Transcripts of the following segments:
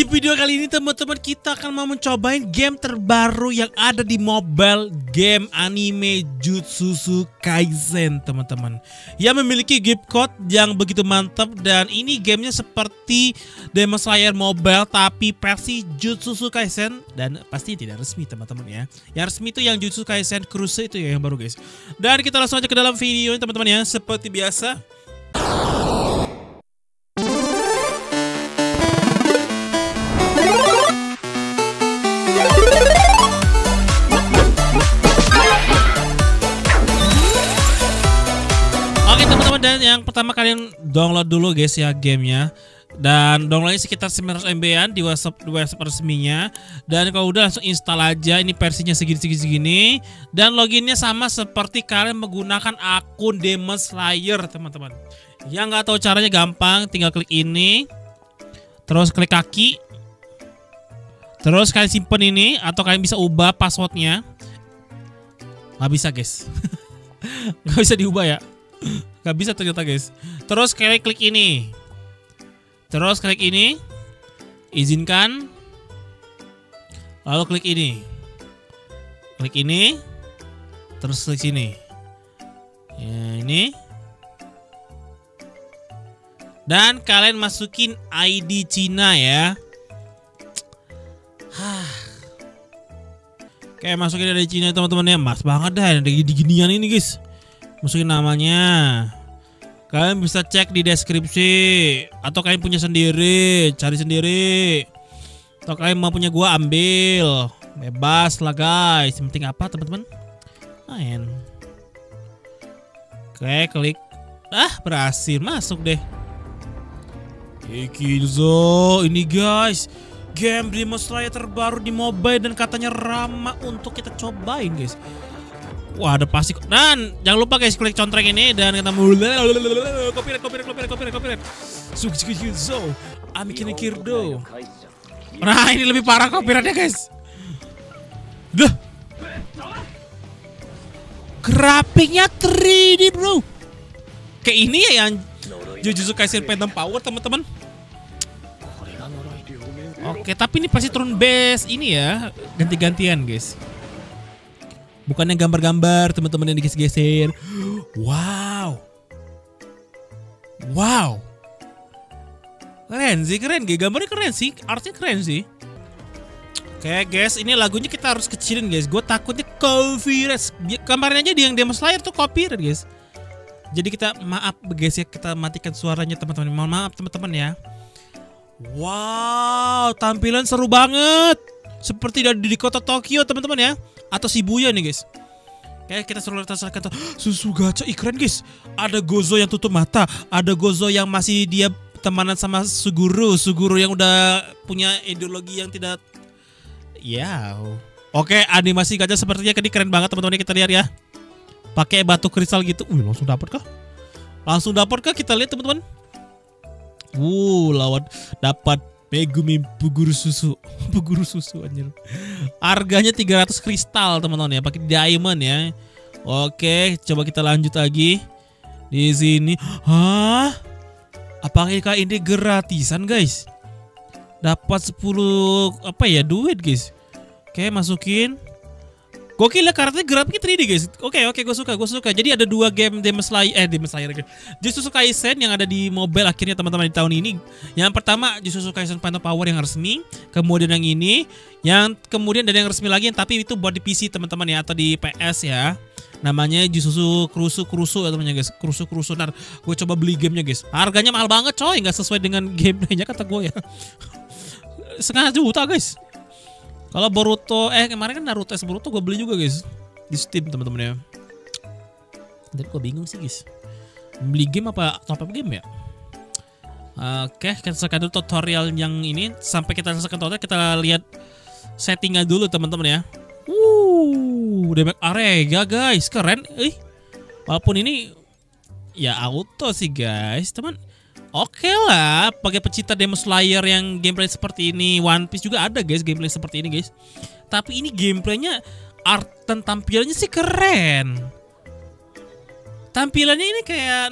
Di video kali ini teman-teman, kita akan mau mencobain game terbaru yang ada di mobile game anime Jujutsu Kaisen teman-teman, yang memiliki gift code yang begitu mantap. Dan ini gamenya seperti Demon Slayer mobile tapi versi Jujutsu Kaisen, dan pasti tidak resmi teman-teman ya. Yang resmi itu yang Jujutsu Kaisen Crusade itu ya, yang baru guys. Dan kita langsung aja ke dalam video ini teman-teman ya, seperti biasa. Dan yang pertama kalian download dulu guys ya gamenya, dan downloadnya sekitar 900 MB-an di website resminya. Dan kalau udah langsung install aja, ini versinya segini-segini. Dan loginnya sama seperti kalian menggunakan akun Demon Slayer teman-teman. Yang nggak tahu caranya gampang, tinggal klik ini, terus klik kaki, terus kalian simpen ini, atau kalian bisa ubah passwordnya. Nggak bisa guys, nggak bisa diubah ya. Gak bisa ternyata guys. Terus kalian klik ini, terus klik ini, izinkan, lalu klik ini, klik ini, terus klik sini ya, ini. Dan kalian masukin ID Cina ya. Kayak masukin ID Cina teman-teman ya. Mas banget dah ada ginian ini guys. Masukin namanya. Kalian bisa cek di deskripsi, atau kalian punya sendiri, cari sendiri, atau kalian mau punya gua ambil. Bebas lah guys. Yang penting apa teman-teman? Main. Oke, klik. Berhasil masuk deh. Ikizo, ini guys, game Demon Slayer terbaru di mobile dan katanya ramah untuk kita cobain guys. Wah, ada pasti. Dan jangan lupa guys klik contreng ini dan kita mulai. Copyright. Suguru, amikini kirdo. Nah, ini lebih parah copyrightnya guys. Duh. Grafiknya 3D, bro. Kayak ini ya yang Jujutsu Kaisen Phantom Power, teman-teman. Oke, tapi ini pasti turun base ini ya, ganti-gantian, guys. Bukannya gambar-gambar teman-teman yang digeser-geser. Wow. Keren sih. Gambarnya keren sih. Artnya keren sih. Oke guys, ini lagunya kita harus kecilin guys. Gue takutnya copyright. Kemarin aja yang Demon Slayer tuh copyright guys. Jadi kita maaf guys ya, kita matikan suaranya teman-teman. Mohon maaf teman-teman ya. Wow, tampilan seru banget. Seperti dari di kota Tokyo teman-teman ya, atau Shibuya nih guys. Kayak kita suruh lihat kata susu gacha, keren guys. Ada Gojo yang tutup mata, ada Gojo yang masih dia temanan sama Suguru yang udah punya ideologi yang tidak. Ya. Oke, animasi gacha sepertinya ini keren banget teman-teman, kita lihat ya. Pakai batu kristal gitu. Langsung dapat kah? Langsung dapat kah? Kita lihat teman-teman. Lawan dapat Megumi Puguru susu anjir. Harganya 300 kristal teman-teman ya, pakai diamond ya. Oke, coba kita lanjut lagi. Di sini, apakah ini gratisan, guys? Dapat 10 duit, guys. Oke, masukin. Gokil lah, karakternya grafiknya 3D guys. Oke, gue suka. Jadi ada dua game Demon Slayer guys, Jujutsu Kaisen yang ada di mobile akhirnya teman-teman di tahun ini. Yang pertama Jujutsu Kaisen Phantom Power yang resmi, kemudian yang ini, yang kemudian ada yang resmi lagi, yang tapi itu buat di PC teman-teman ya, atau di PS ya. Namanya Jujutsu Krusu ya teman-teman guys, Krusu. Nah, gue coba beli gamenya guys. Harganya mahal banget coy, nggak sesuai dengan gamenya kata gue ya. 500.000 guys. Kalau Boruto, kemarin kan Naruto Boruto gue beli juga guys di Steam teman-teman ya. Tapi gue bingung sih guys, beli game apa top up game ya? Oke, kita selesaikan dulu tutorial yang ini. Sampai kita selesaikan tutorial, kita lihat settingnya dulu teman-teman ya. Udah area guys, keren. Walaupun ini ya auto sih guys, teman. Oke lah, pakai pecinta Demon Slayer yang gameplay seperti ini. One Piece juga ada guys, gameplay seperti ini guys. Tapi ini gameplaynya, art dan tampilannya sih keren. Tampilannya ini kayak,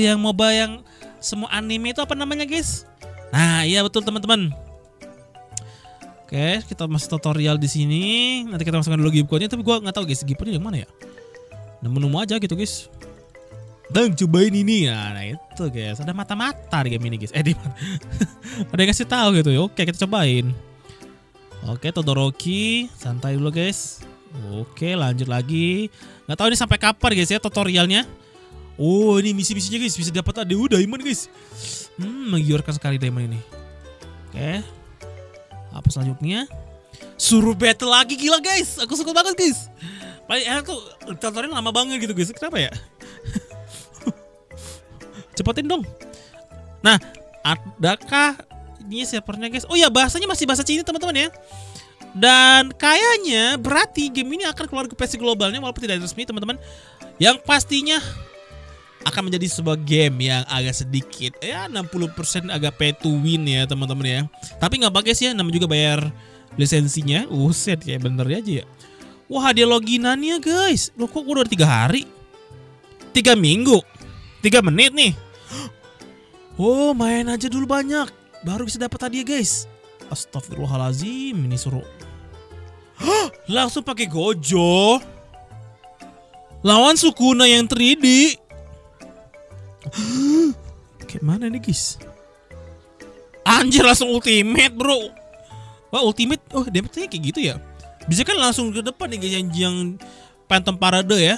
yang MOBA yang semua anime itu apa namanya guys? Nah iya betul teman-teman, Oke, kita masih tutorial di sini. Nanti kita masukkan dulu givecoin-nya, tapi gua nggak tahu guys, givecoin-nya yang mana ya? Nemu-nemu aja gitu guys. Bang, cobain ini ya. Nah itu guys, ada mata-mata di game ini guys. Ada yang ngasih tahu gitu. Oke, kita cobain. Oke, Todoroki, santai dulu guys. Oke, lanjut lagi. Nggak tahu ini sampai kapan guys ya tutorialnya. Oh, ini misi-misinya guys, bisa dapat ada diamond guys. Menggiurkan sekali diamond ini. Oke. Apa selanjutnya? Suruh battle lagi, gila guys. Aku suka banget guys. Paling enak tuh tutorialnya lama banget gitu guys. Kenapa ya? Cepetin dong. Nah, adakah ini servernya guys? Oh ya, bahasanya masih bahasa Cina teman-teman ya. Dan kayaknya berarti game ini akan keluar ke versi globalnya walaupun tidak resmi teman-teman. Yang pastinya akan menjadi sebuah game yang agak sedikit ya 60% agak pay to win ya teman-teman ya. Tapi nggak apa-apa guys ya, namanya juga bayar lisensinya. Set kayak bener aja ya. Wah, hadiah loginannya guys. Loh kok udah 3 hari? 3 minggu? 3 menit nih. Oh, main aja dulu banyak baru bisa dapat hadiah guys. Astagfirullahalazim, ini suruh langsung pakai Gojo lawan Sukuna yang 3D. Kayak mana nih guys? Anjir, langsung ultimate bro. Wah, ultimate. Oh, damage-nya kayak gitu ya. Bisa kan langsung ke depan nih guys yang Phantom Parade ya.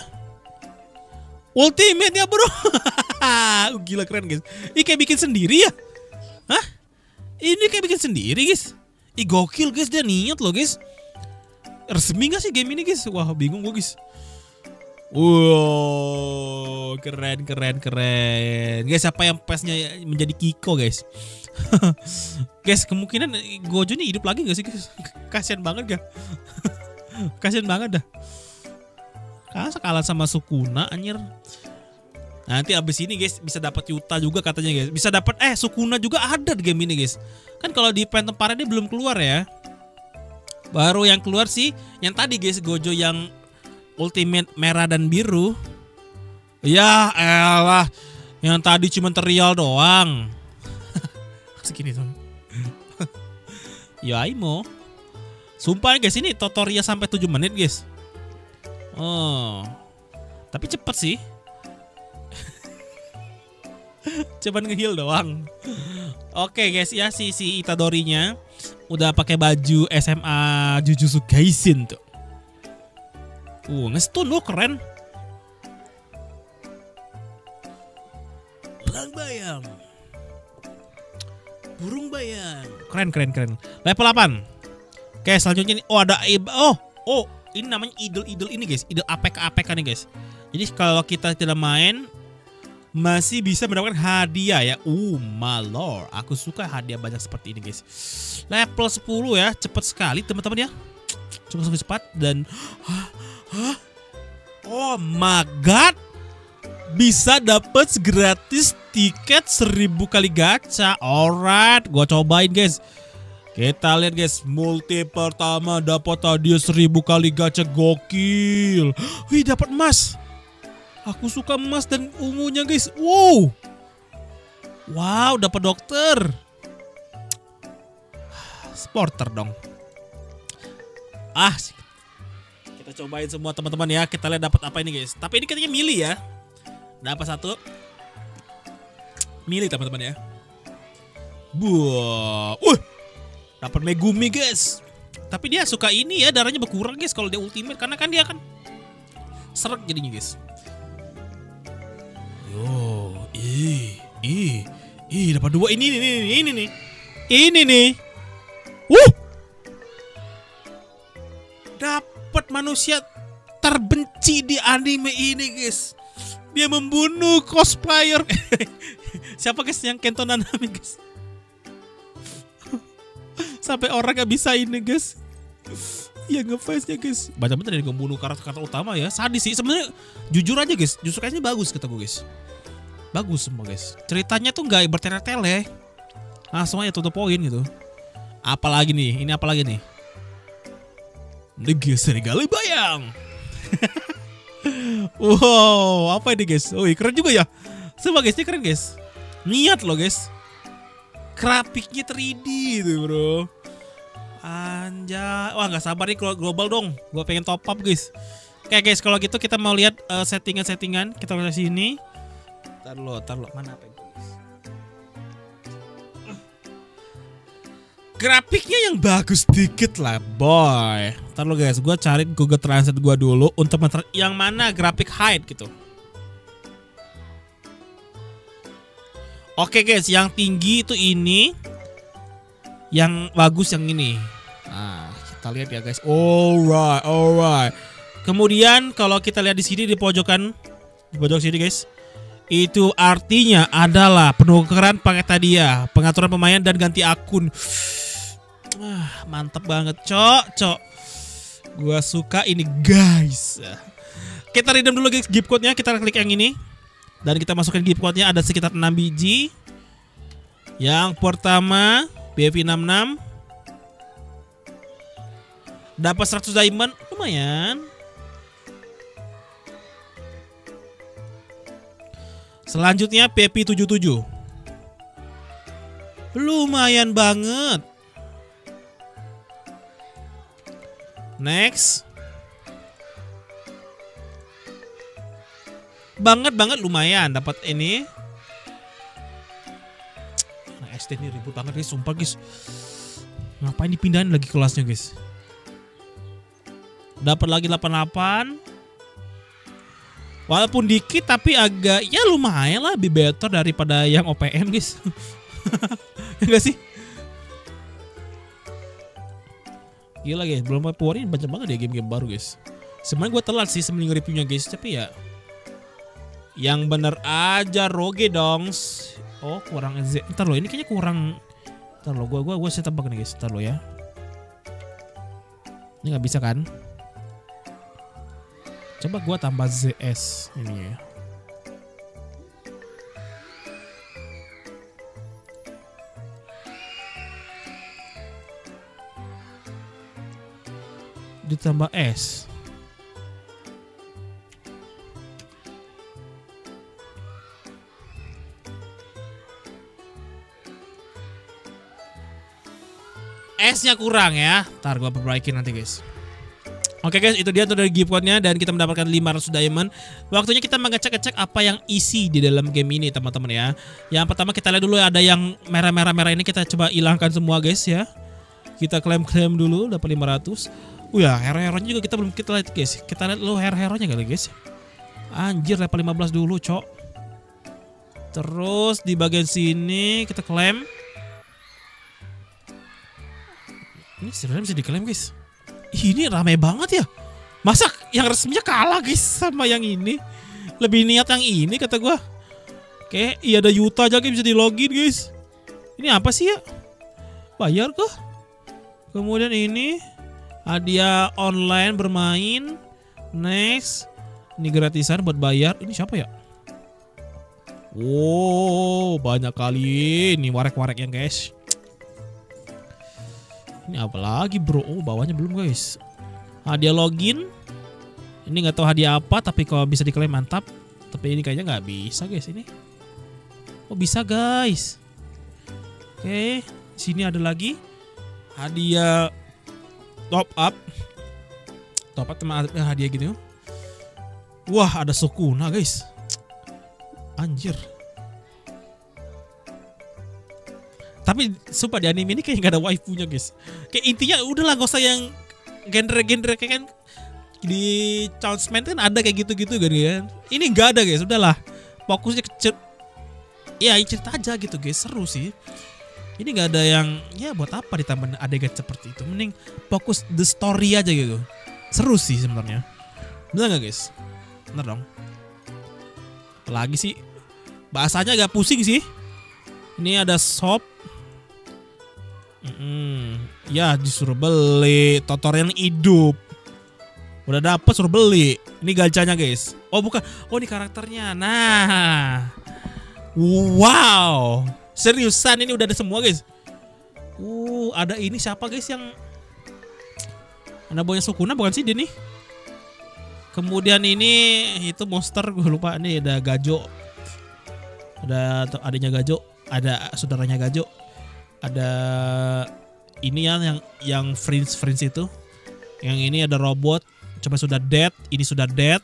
Ultimate ya bro. Gila keren guys. Ini kayak bikin sendiri ya. Hah? Ini kayak bikin sendiri guys. Ih gokil guys, dia niat loh guys. Resmi gak sih game ini guys? Wah bingung gue guys. Wow, keren keren keren guys. Siapa yang pesnya menjadi Kiko guys? Guys, kemungkinan Gojo ini hidup lagi gak sih guys? Kasian banget gak? Kasian banget dah. Masa kalah sama Sukuna anjir. Nanti abis ini guys bisa dapat Yuta juga katanya guys. Bisa dapat Sukuna juga ada di game ini guys. Kan kalau di Phantom Parade belum keluar ya. Baru yang keluar sih yang tadi guys, Gojo yang ultimate merah dan biru. Ya elah, yang tadi cuma terial doang. Segini dong. Ya Aimo. Sumpah guys, ini tutorial sampai 7 menit guys. Oh, tapi cepet sih. Cuman nge-heal doang. Oke guys ya, si Itadori-nya udah pakai baju SMA Jujutsu Kaisen tuh. Nge-stun lo, keren. Belang bayang, burung bayang. Keren keren keren. Level 8. Oke, selanjutnya nih. Oh ada ini namanya idol-idol ini guys, idol APK-APK nih guys. Jadi kalau kita tidak main masih bisa mendapatkan hadiah ya. Malor, aku suka hadiah banyak seperti ini guys. Level 10 ya, cepat sekali teman-teman ya. Cukup cepat dan oh my god, bisa dapat gratis tiket 1000 kali gacha. Alright, gua cobain guys. Kita lihat guys, multi pertama dapat hadiah 1000 kali gacha, gokil. Wih, dapat emas. Aku suka emas dan ungunya guys. Wow. Wow, dapat dokter. Sporter dong. Kita cobain semua teman-teman ya. Kita lihat dapat apa ini guys. Tapi ini katanya milih ya. Dapat satu. Milih teman-teman ya. Buah. Dapat Megumi guys. Tapi dia suka ini ya, darahnya berkurang guys kalau dia ultimate, karena kan dia kan seret jadinya guys. Dapat 2 ini nih. Dapat manusia terbenci di anime ini guys. Dia membunuh cosplayer. Siapa guys yang Kento Nanami guys? Sampai orang gak bisa ini guys. Ya ngeface nya guys. Baca bener dari pembunuh karakter utama ya. Sadis sih sebenarnya, jujur aja guys. Jujur kayaknya bagus kata gue guys. Bagus semua guys. Ceritanya tuh gak bertele-tele. Langsung aja tutup poin gitu. Apalagi nih, ini apalagi nih? Negeri serigala bayang. Wow, apa ini guys? Wih, keren juga ya. Semua guys, ini keren guys. Niat loh guys. Grafiknya 3D itu bro. Anjay. Wah, nggak sabar nih global dong. Gua pengen top up, guys. Oke, guys, kalau gitu kita mau lihat settingan-settingan. Kita ke sini. Tar lo. Mana apa itu? Grafiknya yang bagus dikit lah, boy. Ntar lo guys, gue cari Google Translate gue dulu untuk yang mana grafik high gitu. Oke guys, yang tinggi itu ini, yang bagus yang ini. Nah, kita lihat ya guys. Alright, alright. Kemudian kalau kita lihat di sini di pojokan, di pojok sini guys, itu artinya adalah penukaran pakai tadi ya, pengaturan pemain dan ganti akun. Mantep banget, cok. Gua suka ini, guys. Kita redeem dulu guys gift code-nya. Kita klik yang ini dan kita masukin gift code-nya, ada sekitar 6 biji. Yang pertama, BFI66 dapat 100 diamond, lumayan. Selanjutnya PFI77. Lumayan banget. Next, banget lumayan dapat ini. Nah, SD ini ribut banget guys, sumpah guys. Ngapain dipindahin lagi kelasnya guys? Dapat lagi 88. Walaupun dikit tapi agak ya lumayan lah, lebih better daripada yang OPM guys. Enggak sih? Gila guys, belum powernya banyak banget ya game-game baru guys. Sebenarnya gue telat sih seminggu reviewnya guys, tapi ya yang bener aja roge dong. Oh kurang Z, ntar lo ini kayaknya kurang. Ntar lo gue saya tebak nih guys, ntar lo ya. Ini nggak bisa kan? Coba gue tambah ZS ini ya. Ditambah S. S-nya kurang ya. Ntar gue perbaikin nanti guys. Oke guys, itu dia tuh dari gift code-nya dan kita mendapatkan 500 diamond. Waktunya kita mengecek-cek apa yang isi di dalam game ini teman-teman ya. Yang pertama kita lihat dulu, ada yang merah-merah ini kita coba hilangkan semua guys ya. Kita klaim dulu dapat 500. Ya, hero-heronya juga kita belum kita lihat guys. Kita lihat lo hero-heronya kali guys. Anjir, level 15 dulu, cok. Terus di bagian sini kita klaim. Ini sebenarnya bisa diklaim guys. Ini ramai banget ya. Masa yang resminya kalah guys sama yang ini. Lebih niat yang ini kata gua. Oke, iya ada Yuta aja bisa di-login guys. Ini apa sih ya? Bayar kah? Kemudian ini hadiah online bermain. Next, ini gratisan buat bayar. Ini siapa ya? Wow, banyak kali ini warek-warek yang guys. Ini apa lagi bro? Oh, bawahnya belum guys. Hadiah login. Ini nggak tahu hadiah apa, tapi kalau bisa diklaim mantap. Tapi ini kayaknya nggak bisa guys ini. Oh bisa guys. Oke, sini ada lagi hadiah. Top up teman hadiah gitu. Wah ada Sukuna guys. Anjir. Tapi sumpah di anime ini kayak gak ada waifunya guys. Kayak intinya udahlah gak usah yang genre kayak kan di Chainsman kan ada kayak gitu-gitu kan. Ini gak ada guys, udahlah. Fokusnya ke ya cerita aja gitu guys, seru sih. Ini gak ada yang, ya buat apa ditambah adegan seperti itu. Mending fokus the story aja gitu. Seru sih sebenarnya. Bener gak guys? Bener dong. Apalagi sih, bahasanya agak pusing sih. Ini ada shop. Ya disuruh beli. Tutorial hidup. Udah dapet suruh beli. Ini gacanya guys. Oh bukan, oh ini karakternya. Nah. Wow. Seriusan ini udah ada semua guys. Ada ini siapa guys yang anak buahnya Sukuna bukan sih dia nih. Kemudian ini itu monster gue lupa nih, ada Gojo. Ada adiknya Gojo, ada saudaranya Gojo. Ada ini yang fringe itu. Yang ini ada robot, coba sudah dead, ini sudah dead,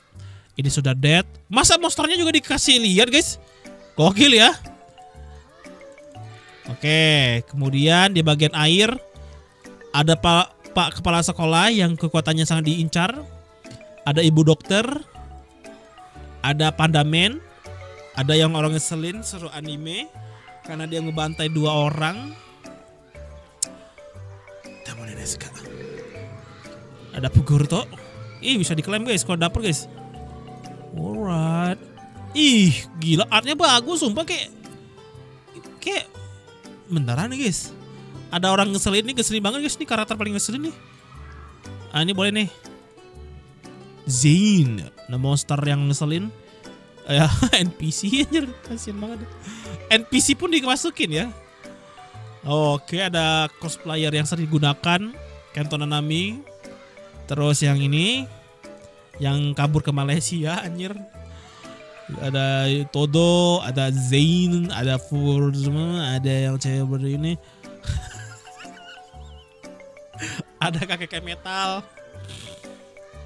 ini sudah dead. Masa monsternya juga dikasih lihat, guys? Gokil ya. Oke, kemudian di bagian air ada Pak kepala sekolah yang kekuatannya sangat diincar. Ada ibu dokter, ada pandamen, ada yang orang ngeselin seru anime karena dia ngebantai dua orang. Ada Boruto. Ih, bisa diklaim guys kalau dapur guys. Alright. Ih, gila artnya bagus sumpah, kayak beneran nih guys. Ada orang ngeselin nih, ngeselin banget guys, nih karakter paling ngeselin nih. Ah, ini boleh nih. Zein, the monster yang ngeselin. Ya, NPC anjir, kasihan banget. NPC pun dimasukin ya. Oke, ada cosplayer yang sering digunakan, Kento Nanami. Terus yang ini yang kabur ke Malaysia anjir. Ada Todo, ada Zein, ada Furzman, ada yang cewek ini. Ada kakek metal.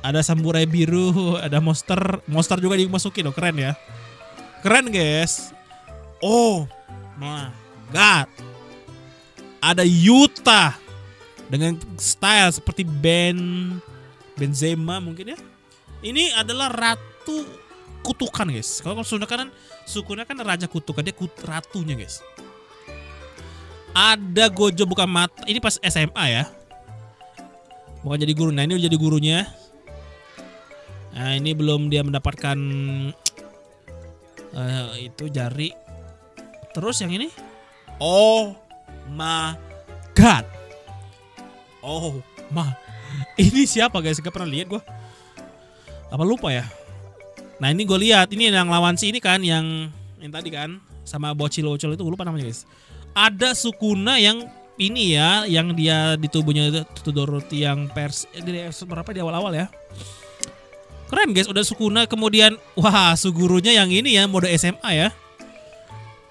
Ada samurai biru, ada monster. Monster juga dimasukin loh, keren ya. Keren guys. Oh my god. Ada Yuta dengan style seperti Benzema mungkin ya. Ini adalah ratu kutukan guys. Kalau Sukuna kan raja kutukan, dia ratunya guys. Ada Gojo buka mata. Ini pas SMA ya. Bukan jadi guru. Nah, ini udah jadi gurunya. Nah, ini belum dia mendapatkan itu jari. Terus yang ini. Oh my god. Oh, mah. Ini siapa guys? Gak pernah lihat gue. Apa lupa ya? Nah, ini gue lihat. Ini yang lawan si ini kan, yang tadi kan, sama bocil-bocil itu, gue lupa namanya guys. Ada Sukuna yang ini ya, yang dia di tubuhnya Todoroki yang pers dari berapa di awal-awal ya. Keren guys, udah Sukuna. Kemudian, wah, Sugurunya yang ini ya, mode SMA ya.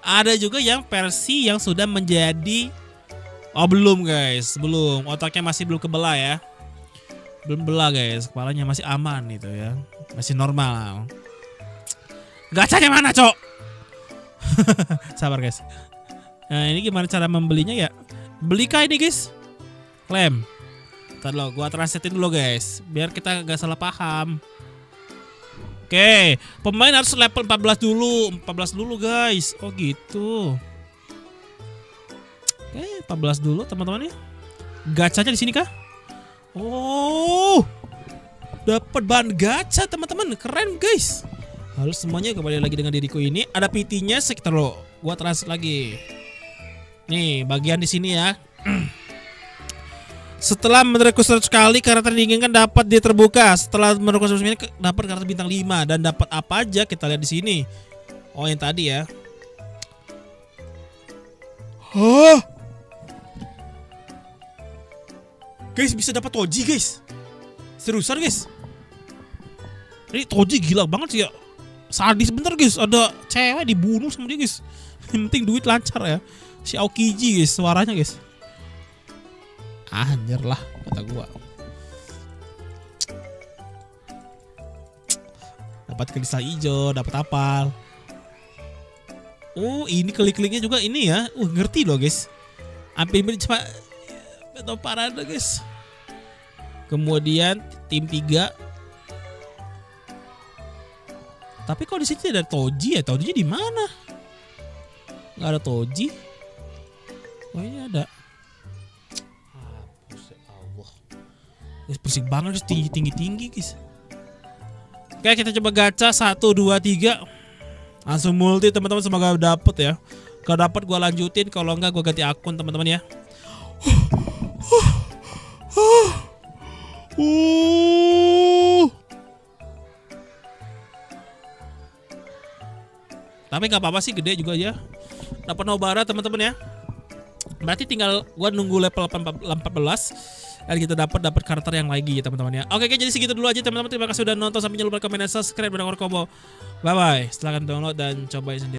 Ada juga yang versi yang sudah menjadi. Oh belum guys, belum. Otaknya masih belum kebelah ya. Belum belah guys, kepalanya masih aman gitu ya. Masih normal. Gacanya mana, Cok? Sabar guys. Nah, ini gimana cara membelinya ya? Beli kah ini guys? Klaim. Entar lo, gua translatein dulu guys, biar kita gak salah paham. Oke, pemain harus level 14 dulu guys. Oh gitu. Oke, 14 dulu teman-teman ya. Gacanya di sini kah? Oh, dapat bahan gacha teman-teman, keren guys. Halo semuanya, kembali lagi dengan diriku ini. Ada PT-nya sekitar lo. Gua translate lagi. Nih bagian di sini ya. Setelah meneruskan 100 kali karakter diinginkan dapat dia terbuka. Setelah meneruskan 100 kali dapat karakter bintang 5 dan dapat apa aja kita lihat di sini. Oh yang tadi ya. Hah? Guys bisa dapat Toji guys. Seriusan guys. Ini Toji gila banget sih ya. Sadis bener guys. Ada cewek dibunuh sama dia guys. Yang penting duit lancar ya. Si Aokiji guys suaranya guys. Anjir lah kata gua. Dapat kristal hijau, dapat apal. Oh ini klik-kliknya juga ini ya. Ngerti loh guys. Hampir cuma atau parade guys. Kemudian tim 3. Tapi kok di sini ada Toji ya? Tojinya di mana? Enggak ada Toji. Oh ini ada. Allah. Guys bersih banget guys, tinggi-tinggi guys. Oke, kita coba gacha 1 2 3. Langsung multi teman-teman, semoga dapet ya. Kalau dapet gua lanjutin, kalau enggak gua ganti akun teman-teman ya. Tapi nggak apa-apa sih, gede juga ya. Dapat Nobara teman-teman ya. Berarti tinggal gua nunggu level 14 dan kita dapat karakter yang lagi ya teman-teman ya. Oke, jadi segitu dulu aja teman-teman. Terima kasih sudah nonton, sampai jangan lupa komen dan subscribe dan kombo. Bye bye. Silahkan download dan cobain sendiri.